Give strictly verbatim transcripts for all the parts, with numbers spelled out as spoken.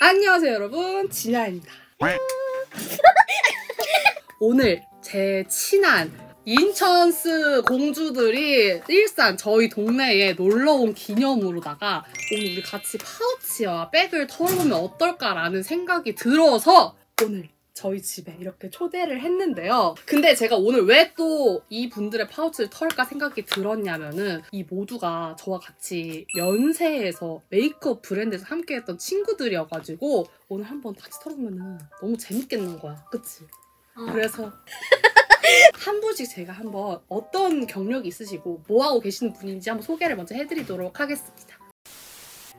안녕하세요 여러분, 진아입니다. 오늘 제 친한 인천스 공주들이 일산 저희 동네에 놀러온 기념으로다가 오늘 우리 같이 파우치와 백을 털어보면 어떨까라는 생각이 들어서 오늘 저희 집에 이렇게 초대를 했는데요. 근데 제가 오늘 왜 또 이 분들의 파우치를 털까 생각이 들었냐면은 이 모두가 저와 같이 연세에서 메이크업 브랜드에서 함께했던 친구들이어가지고 오늘 한번 같이 털어보면은 너무 재밌겠는 거야. 그치? 어. 그래서 한 분씩 제가 한번 어떤 경력이 있으시고 뭐하고 계시는 분인지 한번 소개를 먼저 해드리도록 하겠습니다.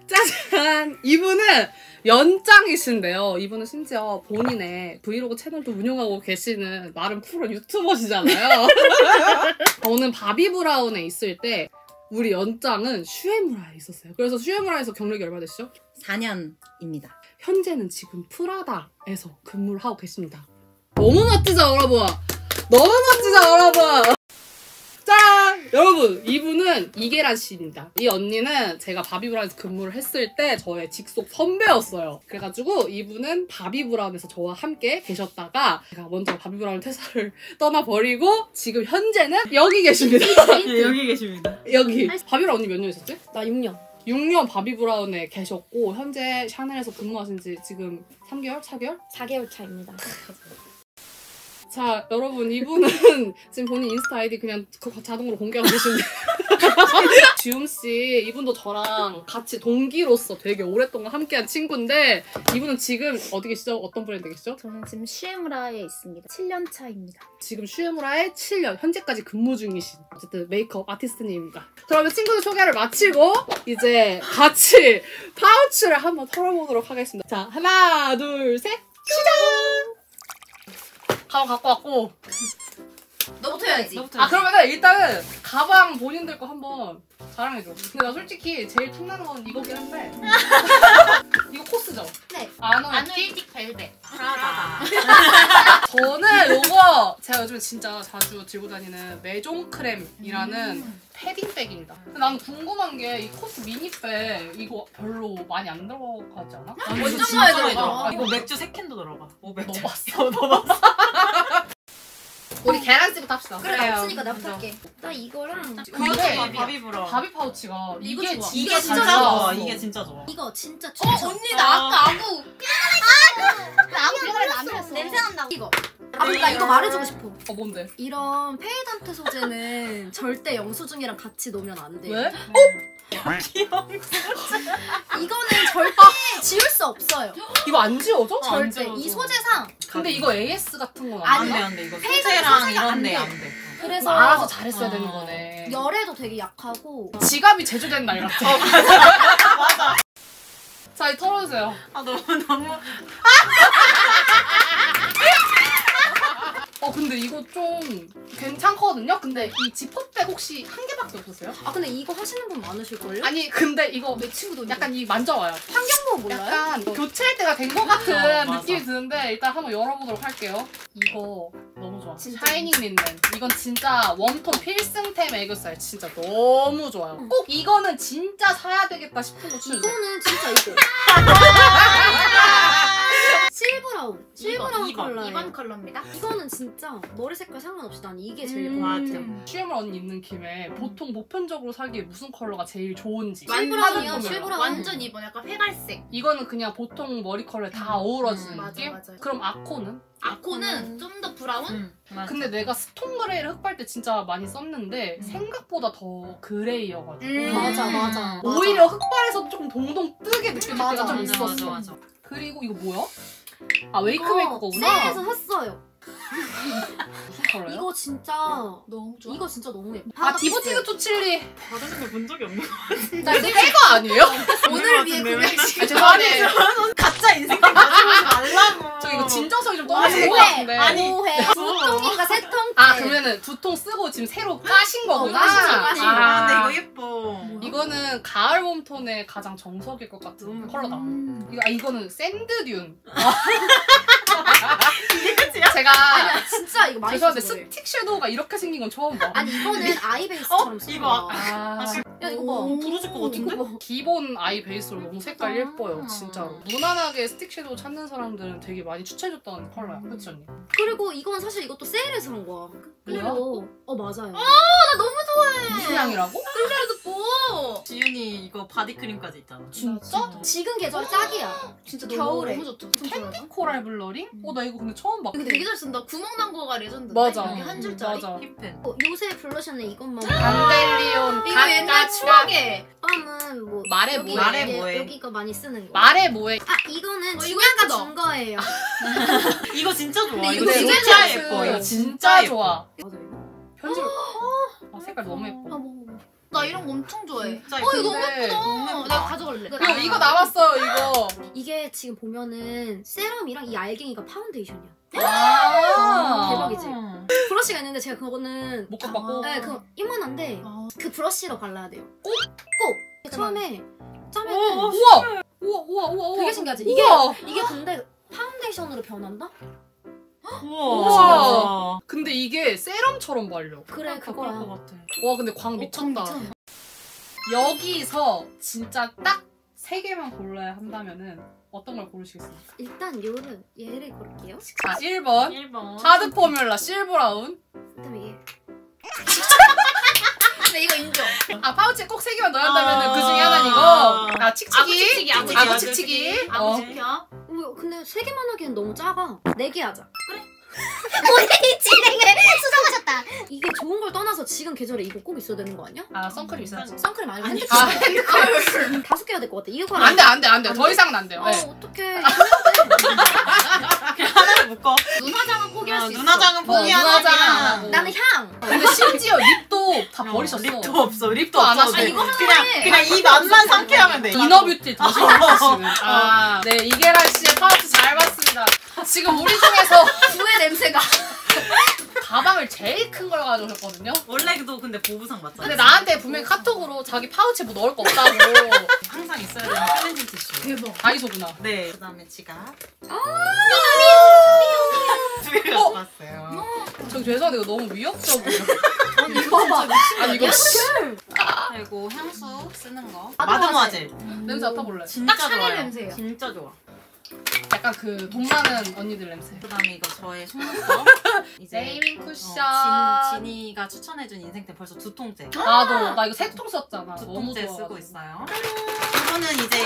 짜잔! 이분은 연짱이신데요. 이분은 심지어 본인의 브이로그 채널도 운영하고 계시는 나름 프로 유튜버시잖아요. 저는 바비브라운에 있을 때 우리 연짱은 슈에무라에 있었어요. 그래서 슈에무라에서 경력이 얼마 되시죠? 사 년입니다. 현재는 지금 프라다에서 근무를 하고 계십니다. 너무 멋지죠 여러분? 너무 멋지죠 여러분? 짠! 여러분, 이분은 이계란 씨입니다. 이 언니는 제가 바비브라운에서 근무를 했을 때 저의 직속 선배였어요. 그래가지고 이분은 바비브라운에서 저와 함께 계셨다가 제가 먼저 바비브라운 퇴사를 떠나버리고 지금 현재는 여기 계십니다. 네, 여기 계십니다. 여기. 바비브라운 언니 몇 년 있었지? 나 육 년. 육 년 바비브라운에 계셨고 현재 샤넬에서 근무하신 지 지금 삼 개월? 사 개월? 사 개월 차입니다. 자, 여러분, 이분은 지금 본인 인스타 아이디 그냥 자동으로 공개하고 계신데 주음씨, 이분도 저랑 같이 동기로서 되게 오랫동안 함께한 친구인데 이분은 지금 어디 계시죠? 어떤 브랜드 계시죠? 저는 지금 슈에무라에 있습니다. 칠 년 차입니다. 지금 슈에무라에 칠 년, 현재까지 근무 중이신 어쨌든 메이크업 아티스트님입니다. 그러면 친구들 소개를 마치고 이제 같이 파우치를 한번 털어보도록 하겠습니다. 자, 하나, 둘, 셋! 시작! 가방 갖고 왔고 너부터 해야지. 너부터 해야지. 아, 그러면 일단은 가방 본인들 거 한번 자랑해줘. 근데 나 솔직히 제일 탐나는 건 이거긴 한데 이거 코스죠? 네. 아노에틱 벨벳 프라다. 저는 이거 제가 요즘에 진짜 자주 들고 다니는 메종 크렘이라는 음. 패딩백입니다. 근데 난 궁금한 게 이 코스 미니백 이거 별로 많이 안 들어가지 않아? 완전 많이 들어가. 이거 맥주 세 캔도 들어가. 오, 맥주 넣어봤어. 넣어봤어. 우리 계란찜부터 합시다. 그래, 나 없으니까 나부터 할게. 나 이거랑 그거지, 바비브라 바비 파우치가 이게 좋아. 이게 진짜 좋아. 이게 진짜 좋아. 이거 진짜 좋아. 어, 언니 나 아까 아구 나 아구 이거를 남겼어. 냄새 난다고. 이거 아, 나 이거 말해주고 싶어. 어, 뭔데? 이런 페이던트 소재는 절대 영수증이랑 같이 놓으면 안 돼. 왜? 어? 이거는 절대 지울 수 없어요. 이거 안 지워져? 절대 안 지워져. 이 소재상. 근데 이거 에이에스 같은 건 안 돼. 안 돼. 이거 소재랑 이런 데 안 돼. 그래서 알아서 잘했어야 어. 되는 거네. 열에도 되게 약하고. 지갑이 제조된 날 같아. 어, 맞아. 맞아. 자, 이거 털어주세요. 아, 너무 너무. 어, 근데 이거 좀 괜찮거든요? 근데 이 지퍼백 혹시 한 개밖에 없었어요? 아, 근데 이거 하시는 분 많으실걸요? 아니, 근데 이거 내 친구도 약간 이 만져와요. 환경보호 몰라요? 약간 뭐... 교체할 때가 된 것 같은 아, 느낌이 드는데 일단 한번 열어보도록 할게요. 이거 너무 좋아. 진짜. 샤이닝 린넨. 이건 진짜 웜톤 필승템 애교살 진짜 너무 좋아요. 응. 꼭 이거는 진짜 사야 되겠다 싶은 거 추천해주세요. 이거는 진짜 이거. 실브라운. 실브라운 컬러. 이번 컬러입니다. 이거는 진짜 머리 색깔 상관없이 난 이게 제일 음 좋은 것 같아요. 슈에무라언니 입는 김에 보통 보편적으로 사기에 무슨 컬러가 제일 좋은지. 실브라운이요. 실브라운. 완전 이번 약간 회갈색. 이거는 그냥 보통 머리 컬러에 다 어우러지는 음, 느낌? 맞아, 맞아. 그럼 아코는? 아코는 음. 좀 더 브라운? 음, 근데 내가 스톤 그레이를 흑발 때 진짜 많이 썼는데 음. 생각보다 더 그레이여가지고 음. 맞아, 맞아 맞아. 오히려 흑발에서도 조금 동동 뜨게 느껴질 때가 음, 좀 있었어. 맞아, 맞아. 그리고 이거 뭐야? 아, 웨이크메이커구나. 세일에서 샀어요. 무슨 컬러예요? 이거 진짜 너무 좋아. 이거 진짜 너무 예뻐. 아, 디보티드 투칠리. 바다색깔 본 적이 없는 거 같은데. 나 이거 새거 아니에요? 오늘 위해 구매식. 죄송한데 가짜 인생 가지고 말라고. 저 이거 진정성이 좀 떨어지는 거 같은데. 아니, 두 통인가 세 통? 아, 그러면은 두 통 쓰고 지금 새로 까신 거구나. 아, 근데 이거 예뻐. 이거는 가을 웜톤에 가장 정석일 것 같은 컬러다. 이거, 아, 이거는 샌드듄. 이게 끝이야? 제가 아니야, 진짜 이거 많이 죄송한데 스틱 섀도우가 이렇게 생긴 건 처음 봐. 아니 이거는 아이 베이스처럼 써. 어? 이거 아... 야 이거 봐. 부러질 것 같은데? 봐. 기본 아이 베이스로 너무 색깔 예뻐요. 진짜로. 무난하게 스틱 섀도우 찾는 사람들은 되게 많이 추천해줬던 컬러야. 그치 언니? 그리고 이건 사실 이것도 세일해서 산 거야. 끌레르도 어 맞아요. 아 나 너무 좋아해. 무슨 향이라고? 끌레르도 뽀. 지윤이 이거 바디크림까지 있잖아. 진짜? 지금 계절 짝이야. 진짜 겨울에. 너무 좋다. 캔디 코랄 블러링? 어 나 이거 근데 처음 봐. 이거 되게 잘 쓴다. 구멍난 거가 레전드인데. 맞아. 이게 한 줄짜리. 힙해. 어, 요새 블러셔는 이것만. 안델리온. 이거 옛날 추억에. 빰은 뭐. 말해 뭐해. 말해 뭐해. 여기 이거 많이 쓰는 거. 말해 뭐해. 아 이거는 준야가 준 거예요. 이거 진짜 좋아. 이거 진짜 예뻐. 이거 진짜 좋아. 맞아 이거. 편집. 아 색깔 너무 예뻐. 나 이런 거 엄청 좋아해. 진짜, 어 이거 너무 예쁘다. 내가 가져갈래. 그리고 이거 남았어요 이거. 이게 지금 보면은 세럼이랑 이 알갱이가 파운데이션이야. 아 대박이지. 브러쉬가 있는데 제가 그거는 못 갖고. 네, 그거 이만한데 아 그 브러쉬로 발라야 돼요. 꼭 꼭. 처음에 짜면 우와 우와 우와 우와. 되게 신기하지. 이게 우와. 이게 근데 파운데이션으로 변한다? 우와. 근데 이게 세럼처럼 발려. 그래 그거야. 와 근데 광 미쳤다. 여기서 진짜 딱 세 개만 골라야 한다면은 어떤 걸 고르시겠습니까? 일단 요는 얘를 고를게요. 자 일 번, 일 번. 하드 포뮬라 실브라운. 그다음에 얘. 근데 이거 인정. 아 파우치에 꼭 세 개만 넣어야 한다면은 아 그 중에 하나는 이거. 아 칙칙이. 아구 칙칙이. 아구 칙칙이. 근데 세 개만 하기엔 너무 작아. 네 개 하자. 그래? 오늘이 진행을 수정하셨다. 이게 좋은 걸 떠나서 지금 계절에 이거 꼭 있어야 되는 거 아니야? 아 선크림 있어야지. 선크림 아니면 핸드크림. 아 핸드크림. 다섯 개 해야 될 것 같아. 이거 안돼 안돼 안돼. 더 이상은 안 돼요. 아 어떡해. 그냥 하나를 묶어. 눈 화장은 포기할 수 있어. 눈 화장은 포기하자. 나는 향. 근데 심지어 립도 다 버리셨어. 립도 없어. 립도 안 하셔도 돼. 그냥 이 맛만 상쾌하면 돼. 이너뷰티 더 신경 쓰시는. 네 이계란 씨의 파우치 잘 봤습니다. 지금 우리 중에서 부의 냄새가 가방을 제일 큰 걸 가져오셨거든요. 원래도 근데 보부상 맞잖아. 근데 나한테 분명히 카톡으로 자기 파우치에 뭐 넣을 거 없다고. 항상 있어야 되는 클렌징 티슈. 대박. 다이소구나. 네. 그 다음에 지갑. 아 미용 미용 미용. 어? 왔어요. 저 죄송한데 이거 너무 위협적이에요. 아니 이거 봐. 아니 이거 씨. 그리고 향수 쓰는 거. 마드모아젤. 냄새 맡아볼래? 딱 샤넬 냄새예요. 진짜 좋아. 약간 그 돈 많은 언니들 냄새. 그 다음에 이거 저의 속눈썹. 이제 네이밍 쿠션. 어, 진, 진이가 추천해준 인생템 벌써 두 통째. 나도. 나 이거 세 통 썼잖아. 두 통째 쓰고 있어요. 이거는 이제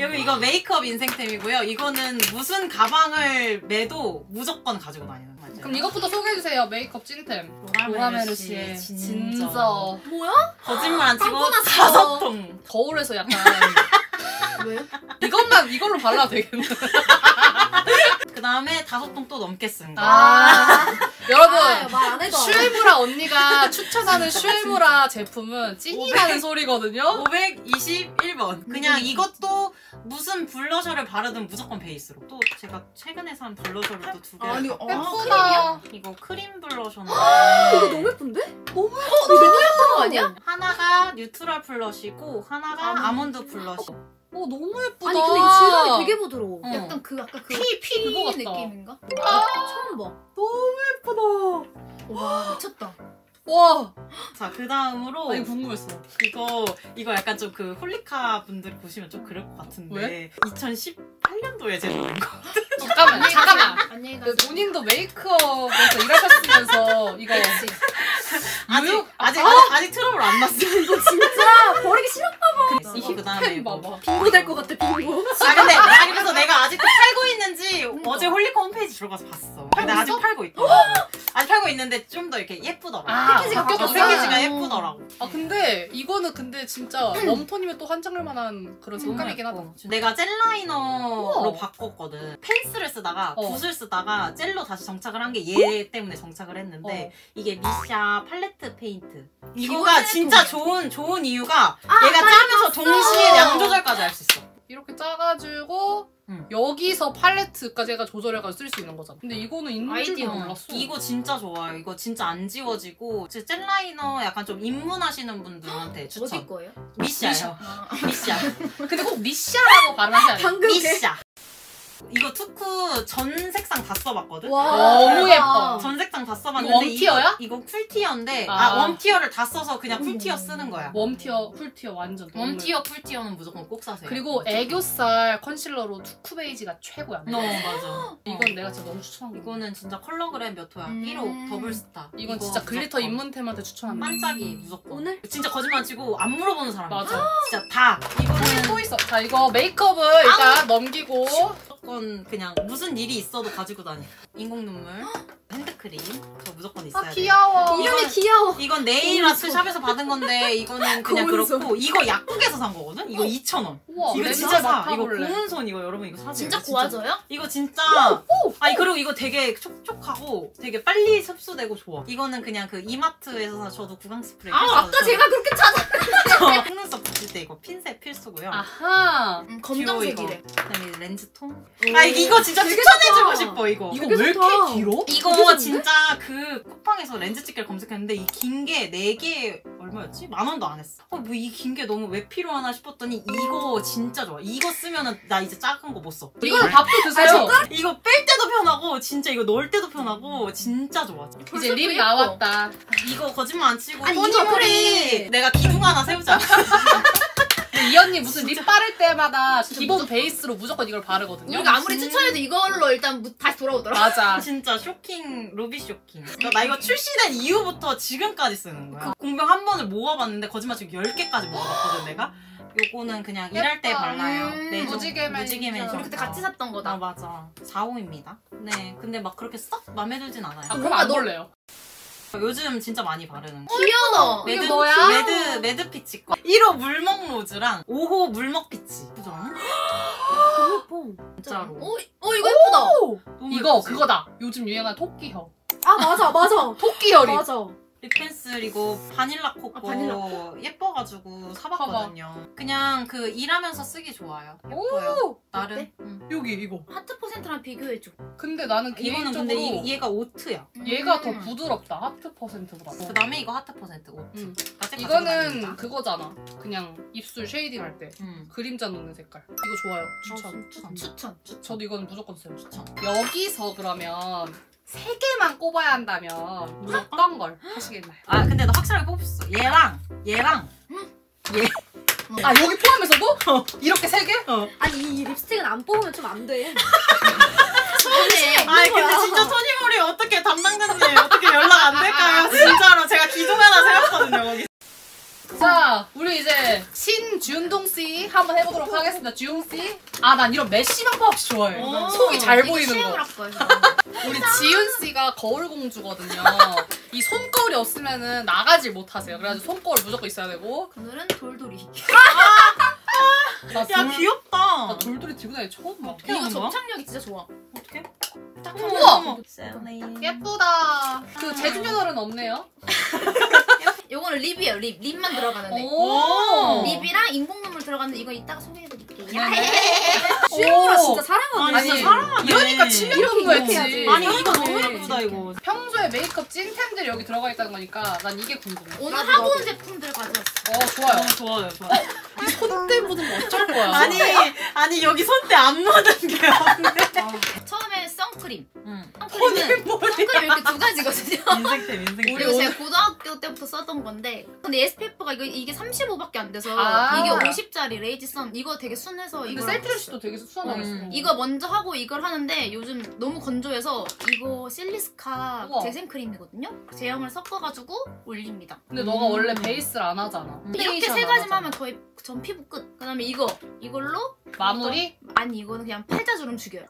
여러분 이거 메이크업 인생템이고요. 이거는 무슨 가방을 매도 무조건 가지고 다니는 거예요. 그럼 이것부터 소개해주세요. 메이크업 찐템. 로라메르시의 진저. 뭐야? 거짓말 안 치고 다섯 통. 거울에서 약간. 왜? 이것만 이걸로 발라도 되겠네. 그 다음에 다섯 통 또 넘게 쓴 거. 아 여러분 아, 슈에무라 언니가 추천하는 슈에무라 제품은 찐이라는 소리거든요. 오백이십일 번. 그냥 음. 이것도 무슨 블러셔를 바르든 무조건 베이스로. 또 제가 최근에 산 블러셔를 또 두 개. 아니 예쁘다. 아, 이거 크림 블러셔인데. 이거 너무 예쁜데? 너무 예쁘다. 어, 너무 예쁜 거 아니야? 하나가 뉴트럴 블러시고 하나가 아몬드, 아몬드 블러시. 어. 오 너무 예쁘다. 아니 근데 이 질감이 되게 부드러워. 어. 약간 그 아까 그 피, 피 그거 같다. 느낌인가? 아 처음 봐. 너무 예쁘다. 와 미쳤다. 와. 자 그 다음으로. 아 이거 궁금했어. 이거 이거 약간 좀 그 홀리카 분들이 보시면 좀 그럴 것 같은데. 왜? 이천십팔 년도에 제작된 거. 잠깐만 잠깐만. 안녕히 가세요. 본인도 메이크업에서 일하셨으면서 이거. 아직 아직 아! 아직 트러블 안 났어. 이거 진짜 버리기 싫었나 봐. 이 힙템 봐봐. 빙고 될 것 같아 빙고. 아 근데 나 그래서 내가 아직도 팔고 있는지 어제 홀리카 홈페이지 들어가서 봤어. 근데 아직 팔고 있다. 아직 팔고 있는데 좀 더 이렇게 예쁘더라고. 아, 패키지가 바뀌었어. 패키지가 예쁘더라고. 아 근데 이거는 근데 진짜 웜톤이면 또 환장할 만한 그런 색감이긴 하다. 내가 젤 라이너로 바꿨거든. 펜슬을 쓰다가 붓을 쓰다가 젤로 다시 정착을 한 게 얘 때문에 정착을 했는데 이게 미샤 팔레트 페인트. 이거가 진짜 좋은 좋은 이유가 아, 얘가 짜면서 동시에 양 조절까지 할 수 있어. 이렇게 짜가지고 응. 여기서 팔레트까지 얘가 조절해가지고 쓸 수 있는 거잖아. 근데 이거는 있는 줄도 몰랐어. 이거 진짜 좋아요. 이거 진짜 안 지워지고 제 젤 라이너 약간 좀 입문하시는 분들한테 추천. 어디 거예요? 미샤요. 미샤. 미샤. 근데 꼭 미샤라고 발음하세요. 미샤. 이거 투쿠 전 색상 다 써봤거든? 와, 너무 예뻐. 전 색상 다 써봤는데 원티어야? 이거, 이거 쿨티어인데 아, 아 원티어를 다 써서 그냥 쿨티어 쓰는 거야. 웜티어, 쿨티어 완전 웜티어, 쿨티어는 무조건 꼭 사세요. 그리고 애교살 컨실러로 투쿠 베이지가 최고야. 어, 맞아. 이건 내가 진짜 너무 추천한 거. 이거는 진짜 컬러그램 몇 호야? 음. 일 호 더블스타. 이건 이거 진짜 글리터 입문템한테 추천합니다. 반짝이 무조건. 오늘? 진짜 거짓말 치고 안 물어보는 사람. 맞아. 진짜 다. 이거는 또 있어. 자, 이거 메이크업을 아우. 일단 넘기고 무조건 그냥 무슨 일이 있어도 가지고 다녀. 인공 눈물, 핸드크림 저 무조건 있어야 돼. 아 귀여워. 돼. 이름이 귀여워. 이건 네일 아트 샵에서 받은 건데 이거는 그냥 고문손. 그렇고 이거 약국에서 산 거거든? 이거 이천 원. 우와, 이거 진짜 사. 이거 고문손 이거 여러분 이거 사세요. 진짜 고와져요? 이거 진짜. 오, 오, 아니 그리고 이거 되게 촉촉하고 되게 빨리 흡수되고 좋아. 이거는 그냥 그 이마트에서 저도 구강 스프레이. 아 아까 저... 제가 그렇게 찾아. 속눈썹 붙일 때 이거 핀셋 필수고요. 아하. 음, 검정색이래. 그다음에 렌즈통. 아 이거 진짜 추천해주고 싶어 이거. 이거 왜 이렇게 길어? 이거 진짜 그 쿠팡에서 렌즈 찌개를 검색했는데 이 긴 게 네 개 얼마였지? 만 원도 안 했어. 어, 뭐 이 긴 게 너무 왜 필요하나 싶었더니 이거 진짜 좋아. 이거 쓰면은 나 이제 작은 거 못 써. 이거는 밥도 드세요. 아, 이거 뺄 때도 편하고 진짜 이거 넣을 때도 편하고 진짜 좋아. 이제 립 나왔다. 이거 거짓말 안 치고 토니콜이 내가 기둥 하나 세우자. 이 언니 무슨 립 바를 때마다 기본 무조건. 베이스로 무조건 이걸 바르거든요. 우리가 아무리 추천해도 이걸로 일단 다시 돌아오더라. 맞아. 진짜 쇼킹, 루비 쇼킹. 나 이거 출시된 이후부터 지금까지 쓰는 거야. 그 공병 한 번을 모아봤는데 거짓말 지금 열 개까지 모아봤거든 내가. 요거는 그냥 예뻐. 일할 때 발라요. 음 네, 무지개 맨션. 우리 그때 같이 샀던 거다. 아, 맞아. 사 호입니다. 네, 근데 막 그렇게 썩 마음에 들진 않아요. 아, 그럼 안 놀래요. 요즘 진짜 많이 바르는 거. 귀여워! 매드, 이게 뭐야? 매드, 매드 피치 거. 일 호 물먹 로즈랑 오 호 물먹 피치. 그죠? 너무 예뻐. 진짜로. 오, 오 이거 예쁘다. 이거 예쁘지? 그거다. 요즘 유행한 토끼혀. 아, 맞아, 맞아. 토끼혀 립. 맞아. 립펜슬이고 바닐라 코코. 아, 바닐라 코. 예뻐가지고 사봤거든요. 봐봐. 그냥 그 일하면서 쓰기 좋아요. 예뻐요. 나름. 응. 여기 이거. 하트 퍼센트랑 비교해줘. 근데 나는 개인적으로 근데 이, 얘가 오트야. 얘가 음. 더 부드럽다. 하트 퍼센트보다. 그 다음에 이거 하트 퍼센트 오트. 음. 이거는 그거잖아. 그냥 입술 쉐이딩 할 때 음. 그림자 넣는 색깔. 이거 좋아요. 추천. 어, 추천. 추천. 추천. 저도 이거는 무조건 써요. 추천. 여기서 그러면 세 개만 꼽아야 한다면 어떤 걸 하시겠나요? 아 근데 나 확실하게 뽑을 수 있어. 얘랑 얘랑 얘. 아 여기 포함해서도? 어. 이렇게 세 개? 어. 아니 이 립스틱은 안 뽑으면 좀 안 돼. 손이 아니 거야. 근데 진짜 토니모리 어떻게 담당자님 어떻게 연락 안 될까요? 진짜로 제가 기둥 하나 세웠거든요 거기. 자 우리 이제 신준동씨 한번 해보도록 하겠습니다. 주용씨 아 난 이런 메쉬만 파악시 좋아해. 속이 잘 보이는 거. 우리 지윤씨가 거울공주거든요. 이 손거울이 없으면 나가질 못하세요. 그래가지고 손거울 무조건 있어야 되고 오늘은 돌돌이. 아, 야 돌, 귀엽다. 나 돌돌이 들고 다니 처음 봐. 어떻게 이거 접착력이 진짜 좋아. 어떻게? 우와! 예쁘다. 그 제주녀들은 없네요. 요거는 립이에요. 립. 립만 들어가는 애. 오 립이랑 인공눈물 들어가는데 이거 이따가 소개해드릴게요. 슈우에무라 진짜 사랑하네. 아니, 진짜 사랑하네. 이러니까 치명인 거였지. 아니 이거 너무 예쁘다 이거. 평소에 메이크업 찐템들이 여기 들어가 있다는 거니까 난 이게 궁금해. 오늘 하고 온 제품들 가져왔어. 어 좋아요. 어, 좋아요. 좋아요. 이 손때 묻으면 어쩔 거야. 아니 아니 여기 손때 안 묻은 게 없네. 처음에 선크림. 응. 선크림은 선크림 이렇게 두 가지거든요. 인생템 인생템. 우리 제가 고등학교 때부터 썼던 건데 근데 에스피에프가 이거 이게 삼십오밖에 안 돼서 아 이게 오십짜리 레이지 선 이거 되게 순해서 이거 셀트리시도 되게 순하게 쓰고. 음. 이거 먼저 하고 이걸 하는데 요즘 너무 건조해서 이거 실리스카 우와. 재생크림이거든요. 제형을 섞어가지고 올립니다. 근데 음. 너가 원래 베이스를 안 하잖아. 근데 이렇게 세 가지만 하면 거의 전 피부 끝. 그다음에 이거 이걸로 마무리? 또, 아니 이거는 그냥 팔자주름 죽여요.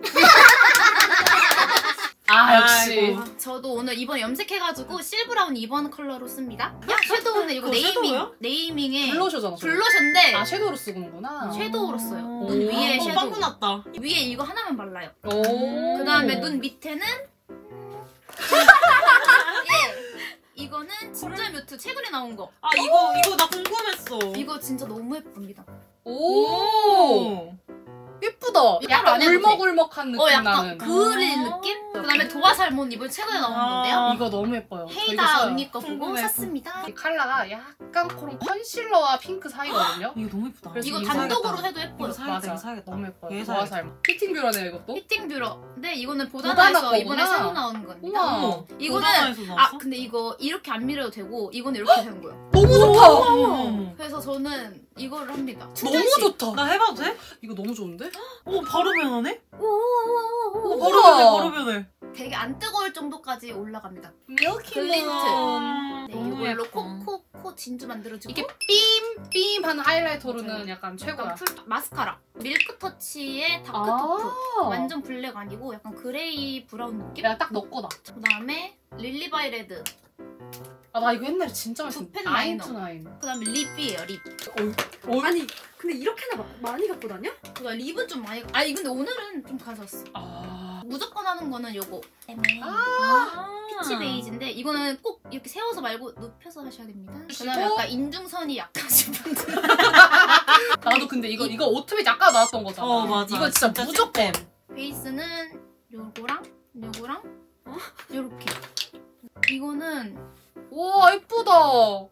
아 역시. 아이고. 저도 오늘 이번에 염색해가지고 실브라운 이 번 컬러로 씁니다. 야 섀도우는 이거 네이밍 네이밍에 블러셔잖아. 블러셔인데 아 섀도우로 쓰는구나. 섀도우로 써요. 눈 위에 섀도우. 빵꾸 났다. 위에 이거 하나만 발라요. 오. 그다음에 눈 밑에는 예 이거는 진짜 뮤트 최근에 나온 거. 아 이거 이거 나 궁금했어. 이거 진짜 너무 예쁩니다. 오. 예쁘다. 약간 울먹울먹한 느낌 나는. 어 약간 그을린 느낌? 그다음에 도화살몬 이번 최근에 나온 건데요. 아 이거 너무 예뻐요. 헤이다 언니 거 보고 샀습니다. 이 컬러가 약간 그런 컨실러와 핑크 사이거든요. 이거 너무 예쁘다. 이거 단독으로 사야겠다. 해도 예뻐요. 이거 사야겠다. 맞아. 사야겠다. 너무 예뻐요. 도화살몬. 히팅 뷰러네요 이것도? 히팅 뷰러. 근데 이거는 보다나에서 이번에 새로 나온 겁니다. 이거는 아 근데 이거 이렇게 안 밀어도 되고 이거는 이렇게 된 거예요. 너무 좋다. 그래서 저는 이거를 합니다. 너무 좋다. 나 해봐도 돼? 이거 너무 좋은데? 오 바로 변하네? 오 바로 변해 바로 변해. 되게 안 뜨거울 정도까지 올라갑니다. 글린트. 이걸로 코코코 진주 만들어주고 이게 빔빔 하는 하이라이터로는 약간 최고야. 마스카라. 밀크터치의 다크토프. 완전 블랙 아니고 약간 그레이 브라운 느낌? 내가 딱 넣고 나. 그 다음에 릴리바이 레드. 아 나 이거 옛날에 진짜 맛있었는데 아인투나인. 그 다음에 립이에요 립. 어, 어. 아니 근데 이렇게나 마, 많이 갖고 다녀? 나 립은 좀 많이 갖고 아니 근데 오늘은 좀 가져왔어. 아 무조건 하는 거는 요거 애매해. 아 피치 베이지인데 이거는 꼭 이렇게 세워서 말고 눕혀서 하셔야 됩니다. 그 다음에 약간 인중선이 약하신 분들 나도 근데 이거 이거 오트밋 아까 나왔던 거잖아. 어 맞아. 이거 진짜, 진짜 무조건 쌤. 베이스는 요거랑 요거랑 어? 요렇게 이거는 우와 예쁘다. 뭐야?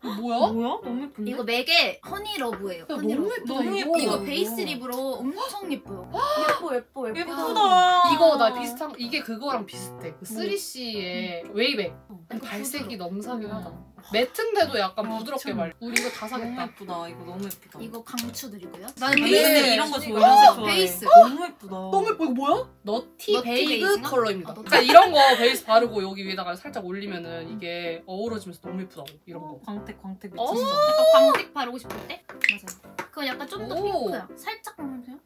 뭐야? 너무 예쁜데? 이거 맥의 허니러브예요. 너무 예쁘다. 너무 예뻐. 이거 베이스 립으로 엄청 예뻐요. 예뻐 예뻐 예뻐. 예쁘다. 이거 나 비슷한 이게 그거랑 비슷해. 그 쓰리 씨의 응. 웨이백. 어. 발색이 넘사긴 하다. 매트인데도 약간 아, 부드럽게 말. 우리 이거 다 사겠다. 너무 예쁘다. 이거 너무 예쁘다. 이거 강추드리고요. 난 베이스 이런 거 좋아해서. 베이스. 어? 너무 예쁘다. 너무 예뻐. 이거 뭐야? 너티, 너티 베이그 베이스나? 컬러입니다. 아, 너티. 그러니까 이런 거 베이스 바르고 여기 위에다가 살짝 올리면은 음. 이게 어우러지면 너무 예쁘다고 이런 거. 광택 광택 미친다. 약간 광택 바르고 싶을 때? 맞아요. 그건 약간 좀 더 핑크야. 살짝만 보세요.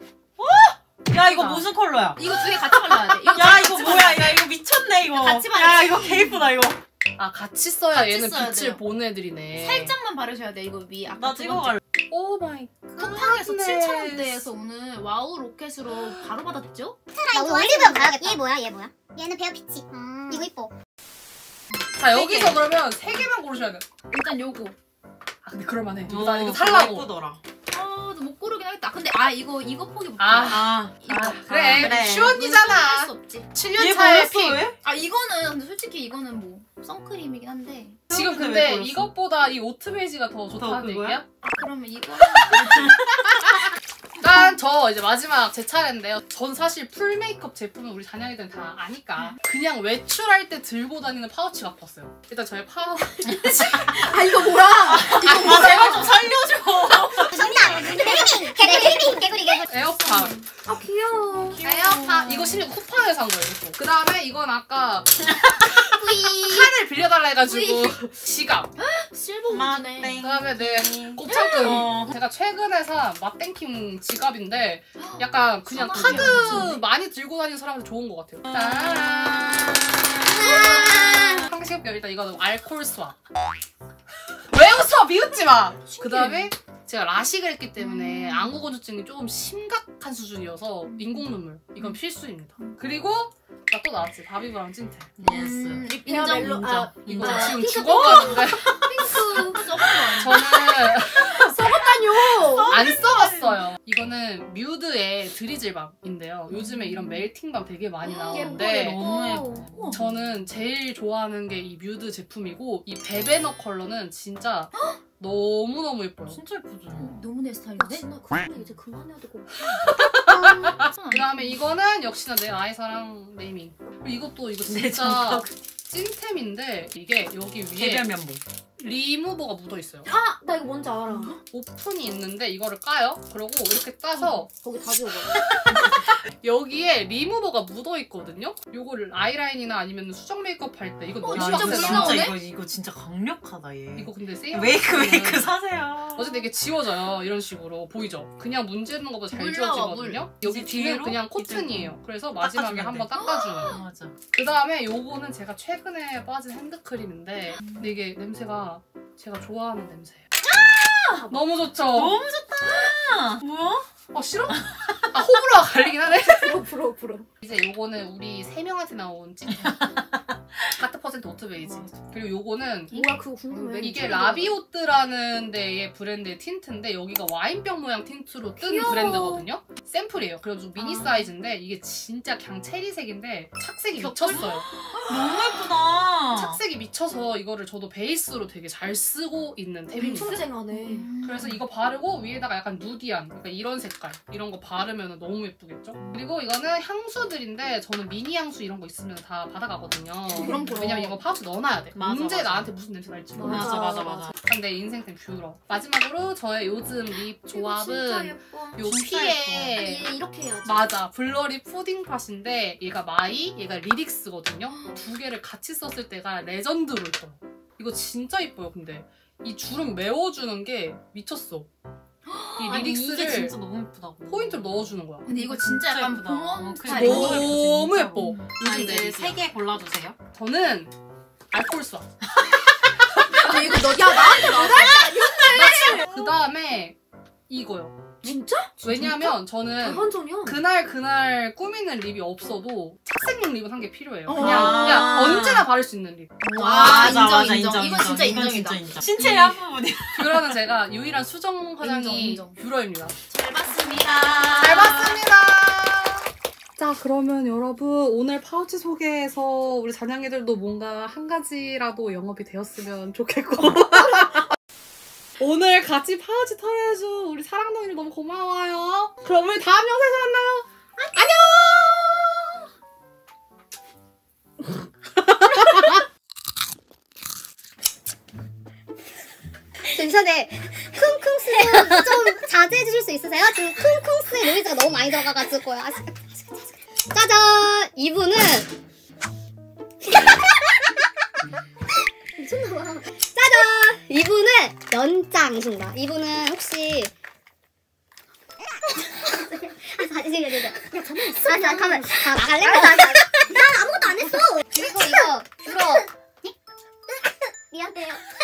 야 이거 무슨 컬러야? 이거 두 개 같이 발라야 돼. 이거 야 이거 뭐야? 야 이거 미쳤네 이거. 같이 발라. 야 이거 개 예쁘다 이거. 아 같이 써야 같이 얘는 써야 빛을 돼요. 보는 애들이네. 살짝만 바르셔야 돼 이거 위. 아까 나 찍어갈. 오 마이 갓. 쿠팡에서 칠천 원대에서 오늘 와우 로켓으로 바로 받았죠? 차라리 이거 올리브영 가야겠다. 얘 뭐야 얘 뭐야? 얘는 베어 피치. 음. 이거 이뻐. 자 여기서 세 개. 그러면 세 개만 고르셔야 돼. 일단 요거. 아 근데 그럴만해. 일단 이거 살라고. 예쁘더라. 아 못 고르긴 하겠다. 근데 아 이거 이거 포기 못해. 아, 아, 아 그래. 그래. 슈 언니잖아. 칠 년 차에 픽. 아 이거는 근데 솔직히 이거는 뭐 선크림이긴 한데. 지금 근데 이것보다 이 오트 베이지가 더 좋다는 얘기야? 아 그러면 이거. 일단 저 이제 마지막 제 차례인데요. 전 사실 풀 메이크업 제품은 우리 단양이들은 다 아니까 그냥 외출할 때 들고 다니는 파우치가 아팠어요. 일단 저의 파우치 아 이거 뭐야? 이거 뭐야? 아, 제발 좀 살려줘. 정답! 개구리! 개구리! 개구리! 개구리! 에어팟. 아 귀여워. 귀여워. 에어팟. 이거 심지어 쿠팡에서 산 거예요. 이거. 그 다음에 이건 아까 칸을 빌려달라 해가지고 지갑. 실버무드네. 그 다음에 내 곱창금. 어. 제가 최근에 산 맛땡킴 지갑인데 약간 그냥 아, 카드 맞아. 많이 들고 다니는 사람은 좋은 것 같아요. 짠! 상식없게 일단 이거는 알콜 수압. 왜 웃어? 미웃지 마! 그 다음에 제가 라식을 했기 때문에 음. 안구건조증이 조금 심각한 수준이어서 인공 눈물. 이건 음. 필수입니다. 그리고 나 또 나왔지. 바비 브라운 찐테. 예스. 음, 인정. 인정. 아, 이거 아, 지금 죽어가는데. 핑크 썼어. 저는 써봤다뇨. 안 써봤어요. 이거는 뮤드의 드리즐밤인데요. 요즘에 이런 멜팅밤 되게 많이 나오는데 너무 저는 제일 좋아하는 게 이 뮤드 제품이고 이 베베너 컬러는 진짜 너무너무 예뻐요. 진짜 예쁘죠? 어, 너무 내 스타일인데? 나 그거는 이제 그만해야 되고 그 다음에 이거는 역시나 내 아이사랑 네이밍. 그리고 이것도 이거 진짜 찐템인데 이게 여기 위에 리무버가 묻어있어요. 아! 나 이거 뭔지 알아. 오픈이 있는데 이거를 까요? 그러고 이렇게 따서 어, 거기 다 지워봐요. 여기에 리무버가 묻어있거든요? 요거를 아이라인이나 아니면 수정 메이크업 할 때 이거 너무 어, 진짜 진짜 이거, 이거 진짜 강력하다 얘. 이거 근데 세일 메이크 메이크 사세요. 어쨌든 이게 지워져요. 이런 식으로 보이죠? 그냥 문지르는 것보다 잘 물러, 지워지거든요? 물. 여기 뒤는 그냥 코튼이에요. 그래서 마지막에 한번 닦아주는 아, 맞아. 그 다음에 요거는 제가 최근에 빠진 핸드크림인데 근데 이게 냄새가 제가 좋아하는 냄새예요. 아! 너무 좋죠? 너무 좋다! 뭐야? 아 싫어? 아 호불호가 갈리긴 하네. 부러워 부러워 부러워. 이제 요거는 우리 세 명한테 나온 찐템. 가트 퍼센트 백 퍼센트 오트베이지. 그리고 요거는 뭐야 그거 궁금해. 이게 라비오트라는 데의 브랜드의 틴트인데 여기가 와인병 모양 틴트로 뜬 귀여워. 브랜드거든요. 샘플이에요. 그래가지고 미니 아. 사이즈인데 이게 진짜 그냥 체리색인데 착색이 미쳤어요. 너무 예쁘다. 착색이 미쳐서 이거를 저도 베이스로 되게 잘 쓰고 있는 템입니다. 엄청 쨍하네. 음. 그래서 이거 바르고 위에다가 약간 누디한 그러니까 이런 색깔 이런 거 바르면 너무 예쁘겠죠? 그리고 이거는 향수들인데 저는 미니 향수 이런 거 있으면 다 받아가거든요. 그럼 그럼. 왜냐면 이거 파우치 넣어놔야 돼. 맞아, 언제 맞아. 나한테 무슨 냄새 날지 몰라. 맞아 맞아 맞아. 내 인생템 뷰러. 마지막으로 저의 요즘 립 조합은 요 피에 아니, 이렇게 해야지. 맞아. 블러리 푸딩 팟인데 얘가 마이, 얘가 리릭스거든요. 두 개를 같이 썼을 때가 레전드로 있더라고. 이거 진짜 이뻐요. 근데 이 주름 메워주는 게 미쳤어. 이 리릭스를 아니, 진짜 너무 예쁘다고. 포인트를 넣어주는 거야. 근데 이거 진짜, 진짜 약간 봉원 스타일. 너무 예뻐. 근데 세 개 골라주세요. 저는 알콜사. 근데 이거 너 야 나한테 말할 거야. 그 다음에 이거요. 진짜? 왜냐면 진짜? 저는 그날 그날 꾸미는 립이 없어도 착색용 립은 한 게 필요해요. 어. 그냥, 아 그냥 언제나 바를 수 있는 립. 와 인정, 맞아, 인정, 인정. 이건 진짜 인정, 인정이다. 인정. 신체의 한 부분이야. 그러면 제가 유일한 수정 화장이 뷰러입니다. 잘 봤습니다. 잘 봤습니다. 자 그러면 여러분 오늘 파우치 소개에서 우리 잔향이들도 뭔가 한 가지라도 영업이 되었으면 좋겠고 오늘 같이 파우치 털어준 우리 사랑둥이들 너무 고마워요. 그럼 우리 다음 영상에서 만나요. 안녕. 괜찮아요. 쿵쿵스 좀 자제해 주실 수 있으세요? 지금 쿵쿵스의 노이즈가 너무 많이 들어가가지고요. 짜잔! 이분은 미쳤나봐. 짜잔! 이분은 연짱이신다. 이분은 혹시 아, 잠시만요. 잠시만요. 가만. 다 나갈래? 난 아무것도 안 했어. 그리고 이거 들어. 미안해요.